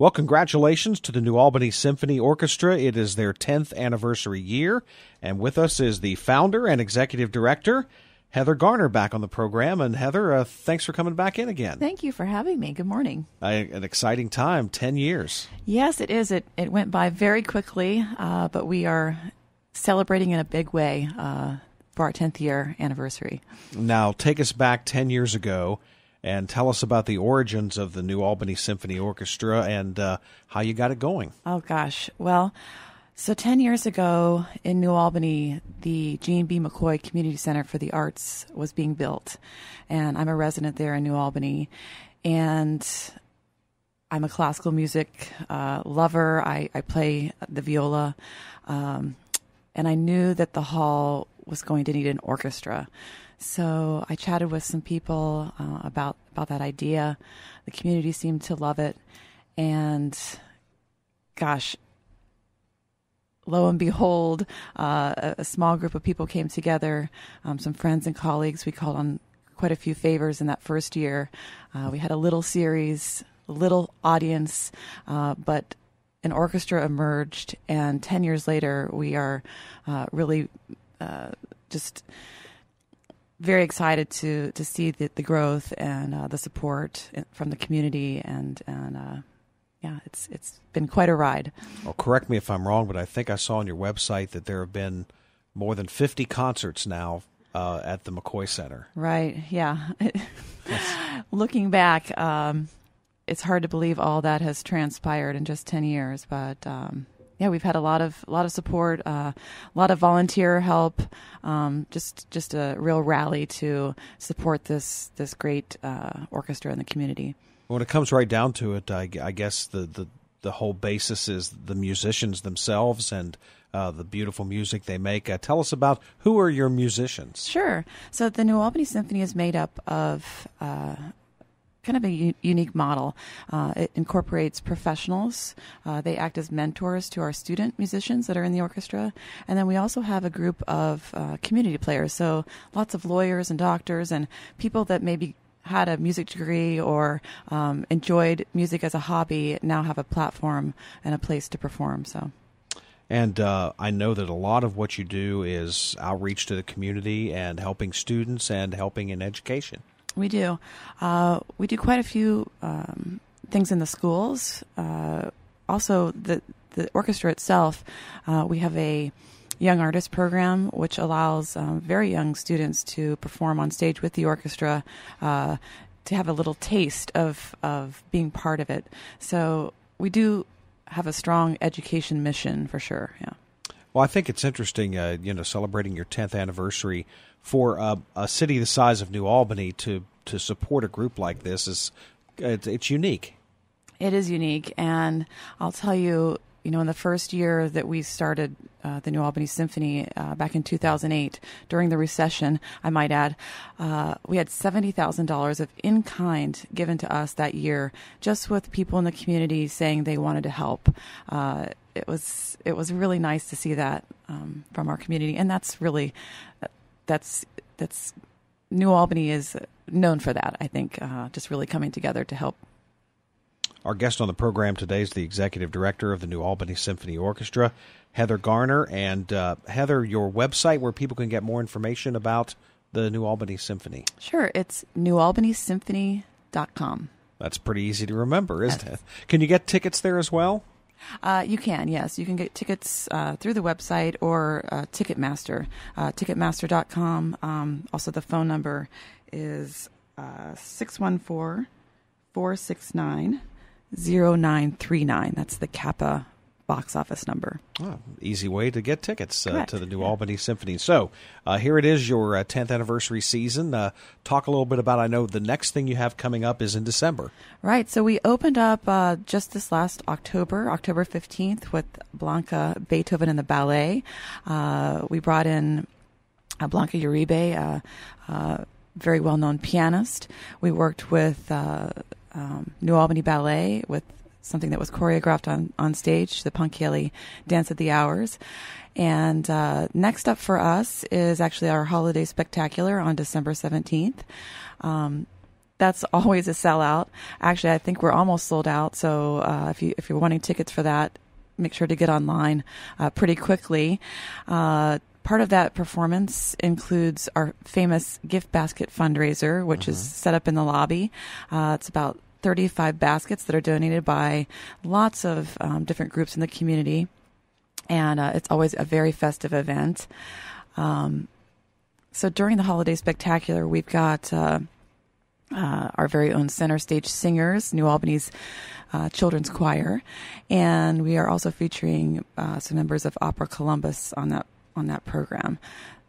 Well, congratulations to the New Albany Symphony Orchestra. It is their 10th anniversary year, and with us is the founder and executive director, Heather Garner, back on the program. And Heather, thanks for coming back in again. Thank you for having me. Good morning. An exciting time, 10 years. Yes, it is. It went by very quickly, but we are celebrating in a big way for our 10th year anniversary. Now, take us back 10 years ago and tell us about the origins of the New Albany Symphony Orchestra and how you got it going. Oh, gosh. Well, so 10 years ago in New Albany, the Jeanne B. McCoy Community Center for the Arts was being built, and I'm a resident there in New Albany, and I'm a classical music lover. I play the viola, and I knew that the hall was going to need an orchestra. So I chatted with some people about that idea. The community seemed to love it, and gosh, lo and behold, a small group of people came together, some friends and colleagues. We called on quite a few favors in that first year. We had a little series, a little audience, but an orchestra emerged, and 10 years later, we are really just very excited to see the growth and the support from the community, and yeah, it's been quite a ride. Well, correct me if I'm wrong, but I think I saw on your website that there have been more than 50 concerts now at the McCoy Center. Right, yeah. Looking back, it's hard to believe all that has transpired in just 10 years, but yeah, we've had a lot of support, a lot of volunteer help, just a real rally to support this great orchestra in the community. When it comes right down to it, I guess the whole basis is the musicians themselves and the beautiful music they make. Tell us about who are your musicians? Sure. So the New Albany Symphony is made up of kind of a unique model. It incorporates professionals. They act as mentors to our student musicians that are in the orchestra. And then we also have a group of community players. So lots of lawyers and doctors and people that maybe had a music degree or enjoyed music as a hobby now have a platform and a place to perform. So, and I know that a lot of what you do is outreach to the community and helping students and helping in education. We do. We do quite a few things in the schools. Also, the orchestra itself, we have a Young Artist Program, which allows very young students to perform on stage with the orchestra, to have a little taste of being part of it. So we do have a strong education mission for sure. Yeah. Well, I think it's interesting, you know, celebrating your 10th anniversary for a city the size of New Albany to support a group like this is it's unique. It is unique, and I'll tell you. You know, in the first year that we started the New Albany Symphony back in 2008, during the recession, I might add, we had $70,000 of in-kind given to us that year, just with people in the community saying they wanted to help. It was really nice to see that from our community, and that's really that's New Albany is known for that. I think just really coming together to help. Our guest on the program today is the executive director of the New Albany Symphony Orchestra, Heather Garner. And Heather, your website where people can get more information about the New Albany Symphony. Sure. It's newalbanysymphony.com. That's pretty easy to remember, isn't it? Can you get tickets there as well? You can, yes. You can get tickets through the website or Ticketmaster, ticketmaster.com. Also, the phone number is 614-469. 0939. That's the Kappa box office number. Oh, easy way to get tickets to the New Albany Symphony. So here it is, your 10th anniversary season. Talk a little bit about, I know the next thing you have coming up is in December. Right. So we opened up just this last October 15th, with Blanca, Beethoven and the Ballet. We brought in Blanca Uribe, very well-known pianist. We worked with New Albany Ballet with something that was choreographed on stage, the Punk Haley Dance at the Hours. And next up for us is actually our Holiday Spectacular on December 17th. That's always a sellout. Actually, I think we're almost sold out. So if you're wanting tickets for that, make sure to get online pretty quickly. Part of that performance includes our famous gift basket fundraiser, which is set up in the lobby. It's about 35 baskets that are donated by lots of different groups in the community. And it's always a very festive event. So during the Holiday Spectacular, we've got our very own center stage singers, New Albany's children's choir. And we are also featuring some members of Opera Columbus on that program.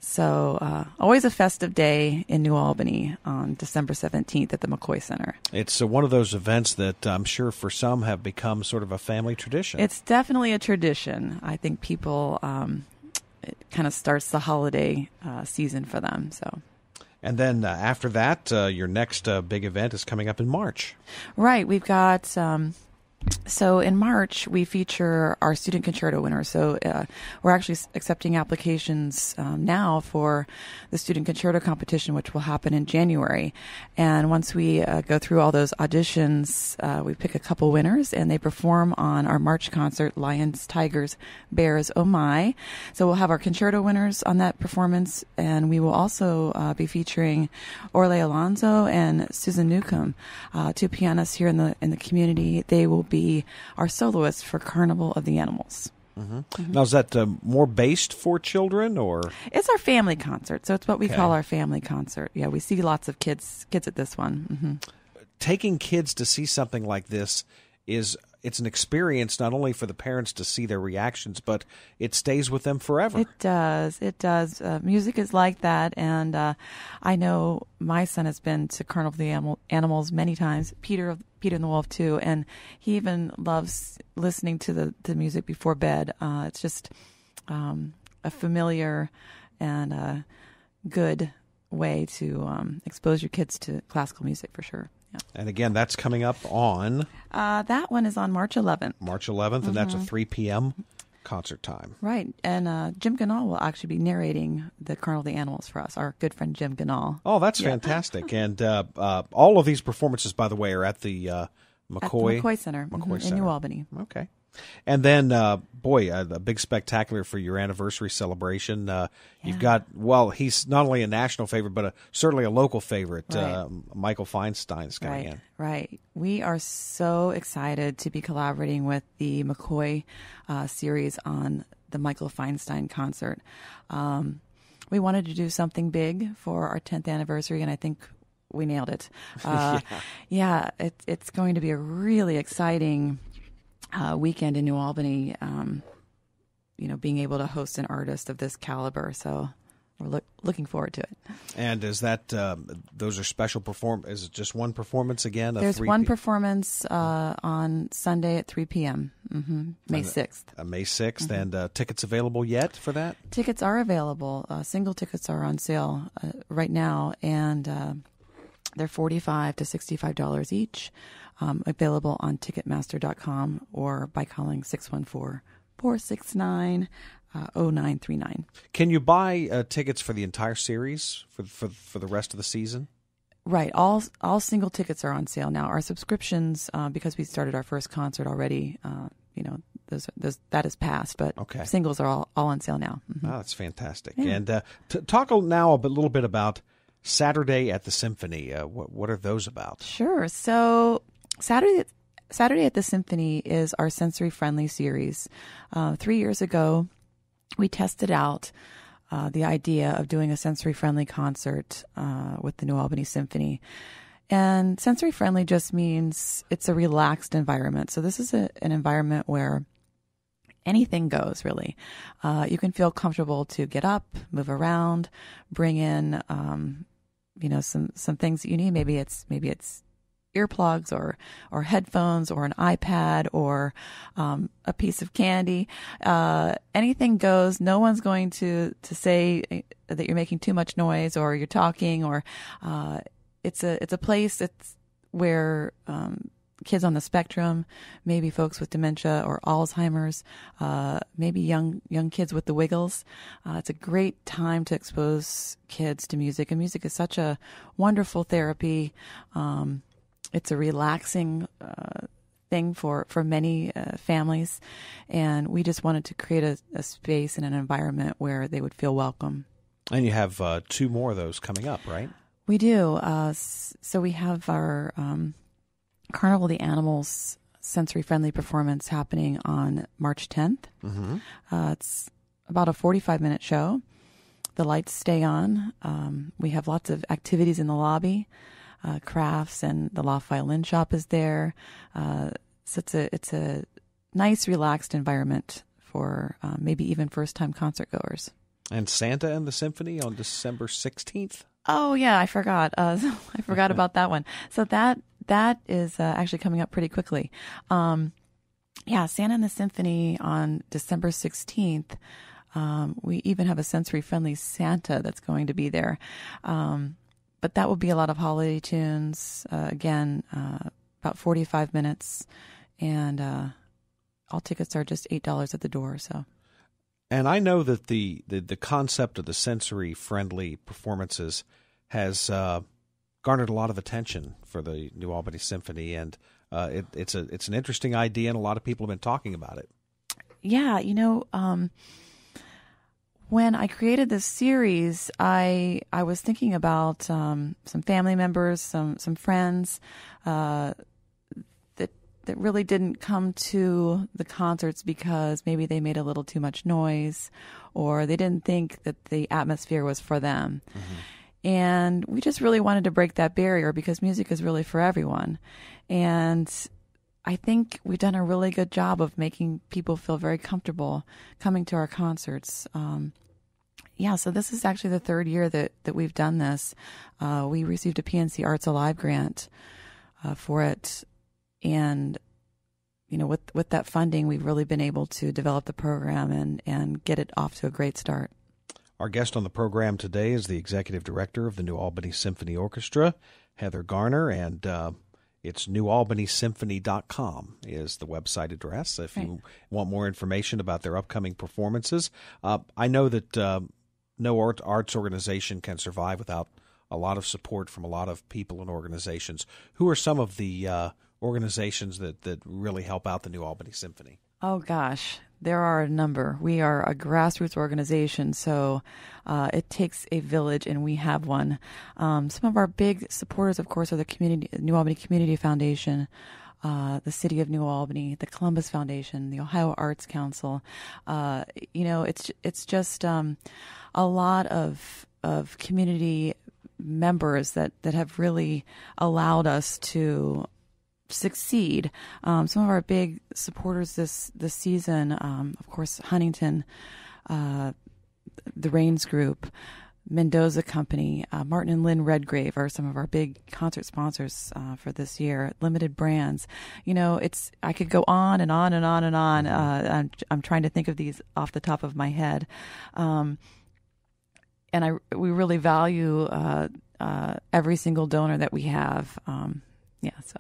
So always a festive day in New Albany on December 17th at the McCoy Center. It's one of those events that I'm sure for some have become sort of a family tradition. It's definitely a tradition. I think people, it kind of starts the holiday season for them. So. And then after that, your next big event is coming up in March. Right. We've got... So in March, we feature our student concerto winners. So we're actually accepting applications now for the student concerto competition, which will happen in January. And once we go through all those auditions, we pick a couple winners, and they perform on our March concert, Lions, Tigers, Bears, Oh My. So we'll have our concerto winners on that performance, and we will also be featuring Orle Alonzo and Susan Newcomb, two pianists here in the community. They will be our soloist for Carnival of the Animals. Now, is that more based for children, or? It's our family concert, so it's what we call our family concert. Yeah, we see lots of kids at this one. Taking kids to see something like this it's an experience not only for the parents to see their reactions, but it stays with them forever. It does. It does. Music is like that. And I know my son has been to Carnival of the Animals many times, Peter and the Wolf too, and he even loves listening to the music before bed. It's just a familiar and good way to expose your kids to classical music for sure. Yeah. And again, that's coming up on? That one is on March 11th. March 11th, and that's a 3 p.m. concert time. Right, and Jim Ganahl will actually be narrating the Carnival of the Animals for us, our good friend Jim Ganahl. Oh, that's fantastic. And all of these performances, by the way, are at the McCoy Center. McCoy Center. In New Albany. Okay. And then, a big spectacular for your anniversary celebration. You've got, he's not only a national favorite, but certainly a local favorite. Right. Michael Feinstein's coming in. Right. We are so excited to be collaborating with the McCoy series on the Michael Feinstein concert. We wanted to do something big for our 10th anniversary, and I think we nailed it. It's going to be a really exciting weekend in New Albany, being able to host an artist of this caliber. So we're looking forward to it. And is that, those are special is it just one performance again? There's one performance on Sunday at 3 p.m., May 6th. May 6th, and tickets available yet for that? Tickets are available. Single tickets are on sale right now, and they're $45 to $65 each, available on Ticketmaster.com or by calling 614-469-0939. Can you buy tickets for the entire series for the rest of the season? Right. All single tickets are on sale now. Our subscriptions, because we started our first concert already, that is past, but singles are all on sale now. Oh, that's fantastic. Yeah. And talk now a little bit about Saturday at the Symphony. What are those about? Sure. So Saturday at the Symphony is our sensory-friendly series. 3 years ago, we tested out the idea of doing a sensory-friendly concert with the New Albany Symphony. And sensory-friendly just means it's a relaxed environment. So this is an environment where anything goes, really. You can feel comfortable to get up, move around, bring in some things that you need. Maybe it's earplugs or headphones or an iPad or a piece of candy. Anything goes. No one's going to say that you're making too much noise or you're talking. Or it's a place where kids on the spectrum, maybe folks with dementia or Alzheimer's, maybe young kids with the wiggles. It's a great time to expose kids to music, and music is such a wonderful therapy. It's a relaxing thing for many families, and we just wanted to create a space and an environment where they would feel welcome. And you have 2 more of those coming up, right? We do. So we have our Carnival the Animals sensory-friendly performance happening on March 10th. Mm-hmm. It's about a 45-minute show. The lights stay on. We have lots of activities in the lobby, crafts, and the Loft Violin Shop is there. So it's a nice, relaxed environment for maybe even first-time concertgoers. And Santa and the Symphony on December 16th. Oh, yeah, I forgot. I forgot about that one. So that is actually coming up pretty quickly. Yeah, Santa and the Symphony on December 16th. We even have a sensory-friendly Santa that's going to be there. But that will be a lot of holiday tunes, again, about 45 minutes. And all tickets are just $8 at the door, so... And I know that the concept of the sensory-friendly performances has garnered a lot of attention for the New Albany Symphony, and it's an interesting idea, and a lot of people have been talking about it. Yeah, you know, when I created this series, I was thinking about some family members, some friends that really didn't come to the concerts because maybe they made a little too much noise, or they didn't think that the atmosphere was for them. Mm-hmm. And we just really wanted to break that barrier because music is really for everyone. And I think we've done a really good job of making people feel very comfortable coming to our concerts. Yeah, so this is actually the 3rd year that we've done this. We received a PNC Arts Alive grant for it. And, you know, with that funding, we've really been able to develop the program and get it off to a great start. Our guest on the program today is the executive director of the New Albany Symphony Orchestra, Heather Garner, and it's newalbanysymphony.com is the website address if you right. want more information about their upcoming performances. I know that no arts organization can survive without a lot of support from a lot of people and organizations. Who are some of the organizations that really help out the New Albany Symphony? Oh, gosh. There are a number. We are a grassroots organization, so it takes a village, and we have one. Some of our big supporters, of course, are the New Albany Community Foundation, the City of New Albany, the Columbus Foundation, the Ohio Arts Council. You know, it's just a lot of community members that have really allowed us to succeed. Some of our big supporters this season, of course, Huntington, the Rains Group, Mendoza Company, Martin and Lynn Redgrave are some of our big concert sponsors for this year. Limited Brands. You know, I could go on and on and on and on. I'm trying to think of these off the top of my head, and we really value every single donor that we have. Yeah. So,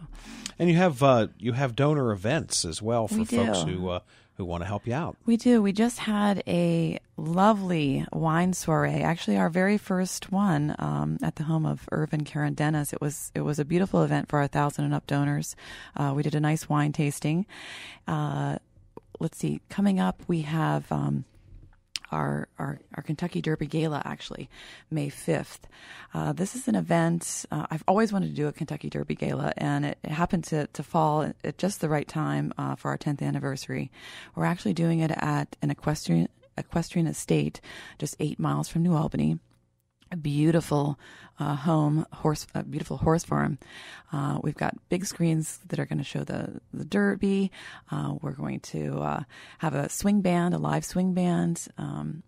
and you have donor events as well for folks who want to help you out. We do. We just had a lovely wine soirée. Actually, our very first one at the home of Irv and Karen Dennis. It was a beautiful event for our 1,000 and up donors. We did a nice wine tasting. Let's see. Coming up, we have our Kentucky Derby Gala, actually, May 5th. This is an event, I've always wanted to do a Kentucky Derby Gala, and it happened to fall at just the right time for our 10th anniversary. We're actually doing it at an equestrian estate just 8 miles from New Albany. A beautiful beautiful horse farm. We've got big screens that are going to show the Derby. We're going to have a live swing band,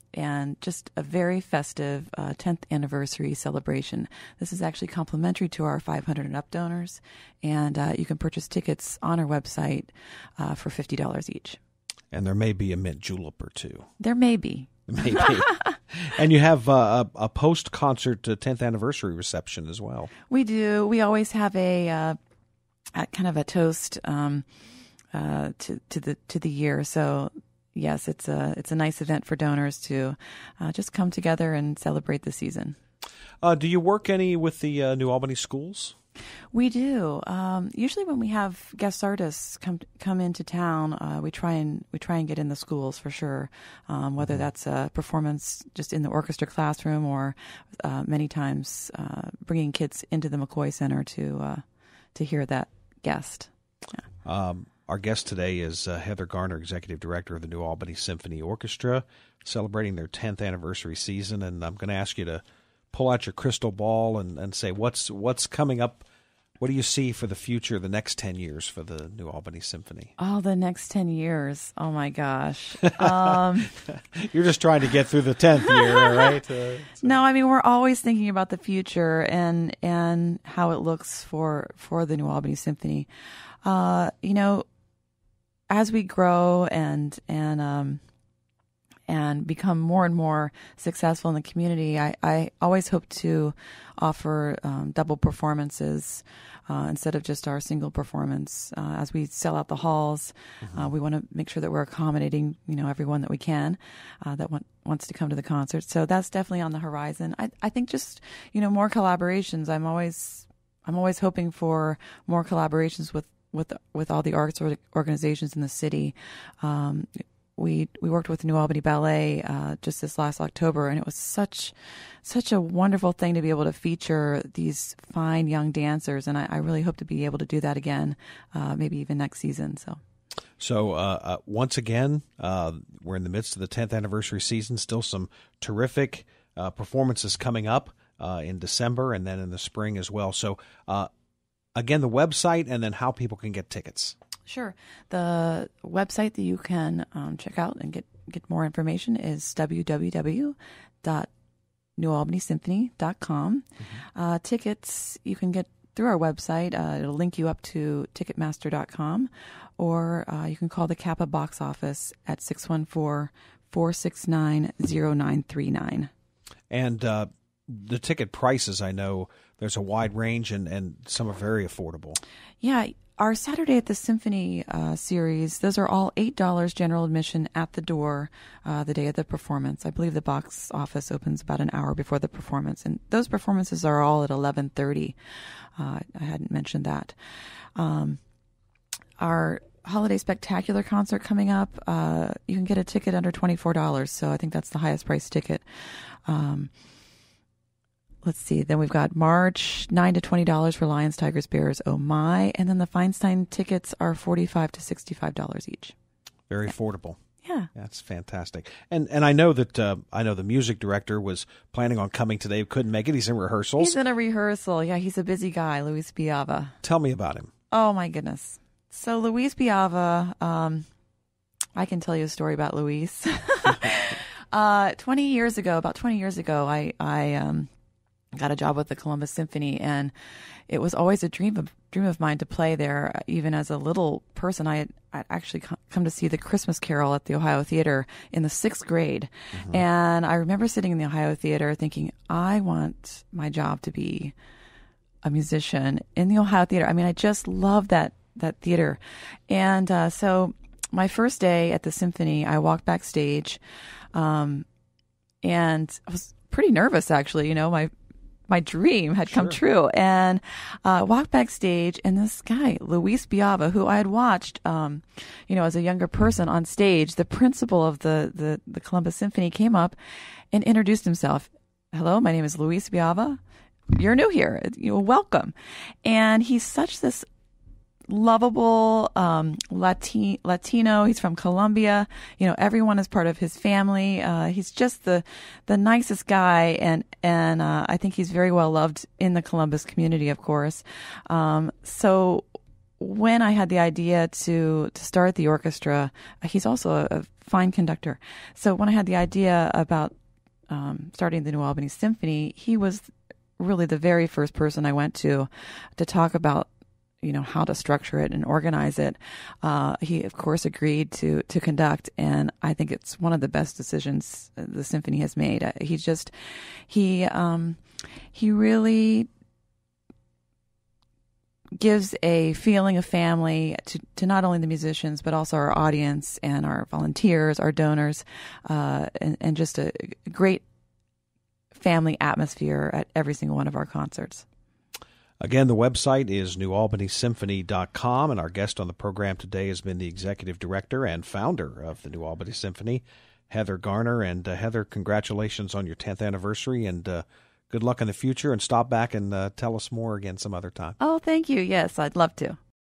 and just a very festive 10th anniversary celebration. This is actually complimentary to our 500 and up donors, and you can purchase tickets on our website for $50 each. And there may be a mint julep or two. There may be. Maybe. And you have a post-concert 10th anniversary reception as well. We do. We always have a kind of a toast to the year. So yes, it's a nice event for donors to just come together and celebrate the season. Do you work any with the New Albany schools? We do. Usually, when we have guest artists come into town, we try and get in the schools for sure. Whether that's a performance just in the orchestra classroom, or many times bringing kids into the McCoy Center to hear that guest. Yeah. Our guest today is Heather Garner, Executive Director of the New Albany Symphony Orchestra, celebrating their 10th anniversary season. And I'm going to ask you to pull out your crystal ball and say, what's coming up? What do you see for the future, the next 10 years for the New Albany Symphony? Oh, the next 10 years. Oh, my gosh. You're just trying to get through the 10th year, right? No, I mean, we're always thinking about the future and how it looks for the New Albany Symphony. As we grow and become more and more successful in the community, I always hope to offer double performances instead of just our single performance. As we sell out the halls, we want to make sure that we're accommodating, everyone that we can that wants to come to the concert. So that's definitely on the horizon. I think just, more collaborations. I'm always hoping for more collaborations with all the arts organizations in the city. We worked with New Albany Ballet just this last October, and it was such a wonderful thing to be able to feature these fine young dancers, and I really hope to be able to do that again, maybe even next season. So once again, we're in the midst of the 10th anniversary season. Still some terrific performances coming up in December and then in the spring as well. So again, the website and then how people can get tickets. Sure. The website that you can check out and get more information is www.newalbanysymphony.com. Tickets you can get through our website. It'll link you up to Ticketmaster.com, or you can call the Kappa box office at 614-469-0939. And the ticket prices, I know there's a wide range, and some are very affordable. Yeah. Our Saturday at the Symphony series, those are all $8 general admission at the door the day of the performance. I believe the box office opens about an hour before the performance, and those performances are all at 11:30. I hadn't mentioned that. Our Holiday Spectacular concert coming up, you can get a ticket under $24, so I think that's the highest price ticket. Let's see. Then we've got March, $9 to $20 for Lions, Tigers, Bears, Oh My. And then the Feinstein tickets are $45 to $65 each. Very affordable. Yeah. That's fantastic. And I know that the music director was planning on coming today, couldn't make it. He's in rehearsals. He's in a rehearsal. Yeah, he's a busy guy, Luis Biava. Tell me about him. Oh, my goodness. So Luis Biava, I can tell you a story about Luis. 20 years ago, I got a job with the Columbus Symphony, and it was always a dream of mine to play there. Even as a little person, I had actually come to see the Christmas Carol at the Ohio Theater in the 6th grade. And I remember sitting in the Ohio Theater thinking, I want my job to be a musician in the Ohio Theater. I mean, I just love that theater. And so my first day at the Symphony, I walked backstage, and I was pretty nervous, actually. My dream had come true, and walked backstage, and this guy, Luis Biava, who I had watched, as a younger person on stage, the principal of the Columbus Symphony came up and introduced himself. Hello, my name is Luis Biava. You're new here. Welcome. And he's such this lovable Latino. He's from Colombia. Everyone is part of his family. He's just the nicest guy, and I think he's very well loved in the Columbus community, of course. So when I had the idea to start the orchestra, he's also a fine conductor. So when I had the idea about starting the New Albany Symphony, he was really the very first person I went to talk about how to structure it and organize it. He, of course, agreed to conduct, and I think it's one of the best decisions the Symphony has made. He really gives a feeling of family to not only the musicians, but also our audience and our volunteers, our donors, and just a great family atmosphere at every single one of our concerts. Again, the website is newalbanysymphony.com, and our guest on the program today has been the executive director and founder of the New Albany Symphony, Heather Garner. And Heather, congratulations on your 10th anniversary, and good luck in the future, and stop back and tell us more again some other time. Oh, thank you. Yes, I'd love to.